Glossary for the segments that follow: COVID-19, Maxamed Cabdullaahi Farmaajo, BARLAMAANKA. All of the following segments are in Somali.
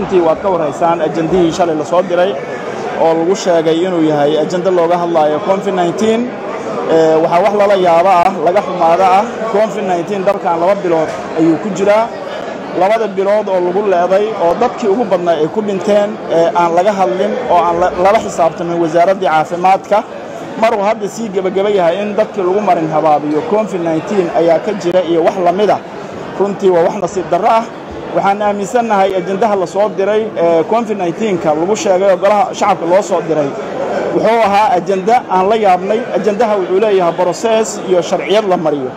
runtii waad ka waraysaan ajandii shalay la soo diray oo lagu sheegay inuu yahay ajanda looga hadlayo COVID-19 waxa wax la yaaba laga xumaada ah COVID-19 dalkan laba bilood ayuu ku jiraa labada bilood oo lagu leeday oo dadkii ugu badnaa ay ku dhinteen aan laga hadlin oo aan la xisaabtamin wasaaradda caafimaadka maruu hadda si gabagaba yahay in dadkii lagu marin habaabiyo COVID-19 ayaa ka jira iyo wax la mid ah runtii waa wax nasiib darro ah waxaan aaminsanahay ajandaha la soo diray COVID-19 ka lagu sheegay golaha shacabka loo soo diray wuxuu ahaa ajanda aan la yaabnay ajandaha wuxuu leeyahay process iyo sharciyad la mariyo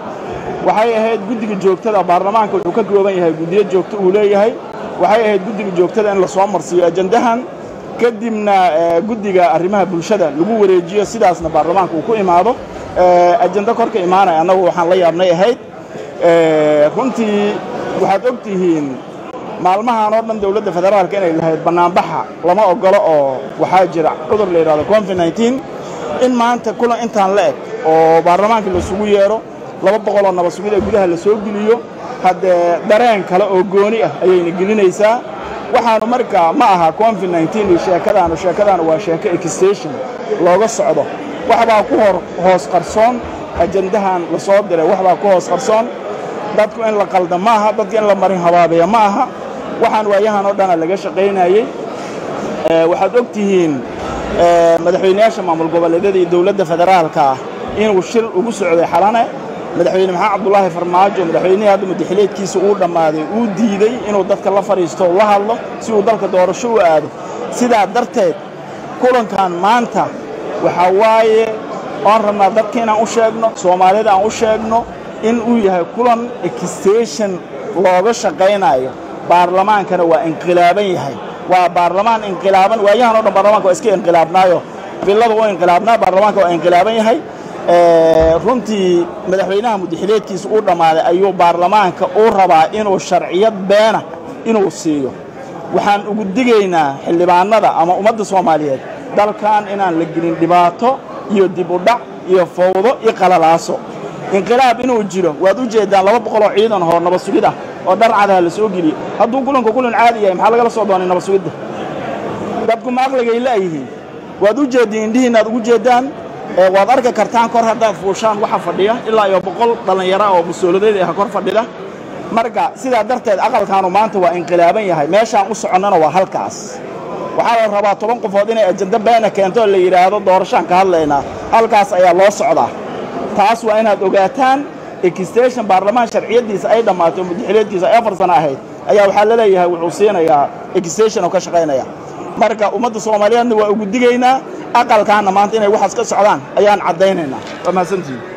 waxay ahayd guddiga joogtada baarlamaanka wuxuu ka gooban yahay guddiga joogtada uu leeyahay waxay ahayd guddiga joogtada in la soo marsiyo ajandahan kadibna guddiga arrimaha bulshada lagu wareejiyo sidaasna baarlamaanka uu ku imaado ajanda korka imaanay anagu waxaan la yaabnay ahayd runtii waxaad ogtihiin maalmahan oo dhan dawladda federaalka inay lahayd banaanbaxa lama ogolo oo waxa jira cudur la yiraahdo COVID-19 in maanta kulan intaan la eg oo baarlamaanka la isugu yeero 200 oo nabasumid gudaha la soo giliyo hadda dareen kale oo gooni ah ayayna gelinaysaa waxaan markaa ma aha COVID-19 sheekadaan waa sheeko extension looga socdo waxba ku hoos qarsoon ajandahan la soo diray waxba ku hoos qarsoon dadku in la qaldamaaha dadku in la marin habaabeeyo ma aha waxaan waayahan oo dhan laga shaqeynayay waxaad ogtihiin madaxweynaha maamul goboleedyada iyo dawladda federaalka ah inuu shir ugu socday xalane madaxweyne maxamed cabdullaahi farmaajo madaxweynaha madaxweyneedkiisa uu dhamaaday uu diiday inuu dadka la fariisto oo la hadlo si uu dalka doorasho u aado sidaa darteed kulankan maanta waxa waaye aan rabnaa dadka inaan u sheegno Soomaalida aan u sheegno in uu yahay kulan extension looga shaqeynayo baarlamaankana waa inqilaaban yahay waa baarlamaan inqilaaban waayahan oo baarlamaanka iska inqilaabnaayo biladu oo inqilaabnaa baarlamaanka waa inqilaaban yahay runtii madaxweynaha muddaxileedkiisa uu dhamaaday ayuu baarlamaanka uu rabaa inuu sharciyad beena inuu siiyo waxaan ugu digaynaa xildhibaanada ama ummadda Soomaaliyeed dalkan inaan la gelin dhibaato iyo dib u dhac iyo fawdo iyo qalalaaso inqilaab inuu jiro waad u jeedaan 200 oo ciidan hor nabad sugid ah oo darcadaha la soo giliyo hadduu kulanku kulan caadi yahay maxaa laga soo doonay nabad sugida dadku ma aqligay ilaahiin waad u jeedin dhiinaad ugu jeedaan waad arka kartaan kor hadda fuushaan waxa fadhiya ilaa iyo 100 dhalinyaro oo mas'uuliyadeed ah kor fadhida marka sida darteed aqalkaanu maanta waa inqilaaban yahay meeshaan u soconana waa halkaas waxa la rabaa 10 qofood inay ajanda baana keento la yiraahdo doorashaan ka hadlayna halkaas ayaa loo socdaa taas waa inaad ogaataan extension baarlamaan sharciyadiisa ay dhamaato muddaxileedkiisa ay 4 sano ahayd ayaa waxa la leeyahay wuxuu siinayaa extension oo ka shaqeynaya marka ummadda Soomaaliyeedna waa ugu digaynaa aqalkaana maanta inay waxaas ka socdaan ayaan cadeynaynaa waa mahadsantiin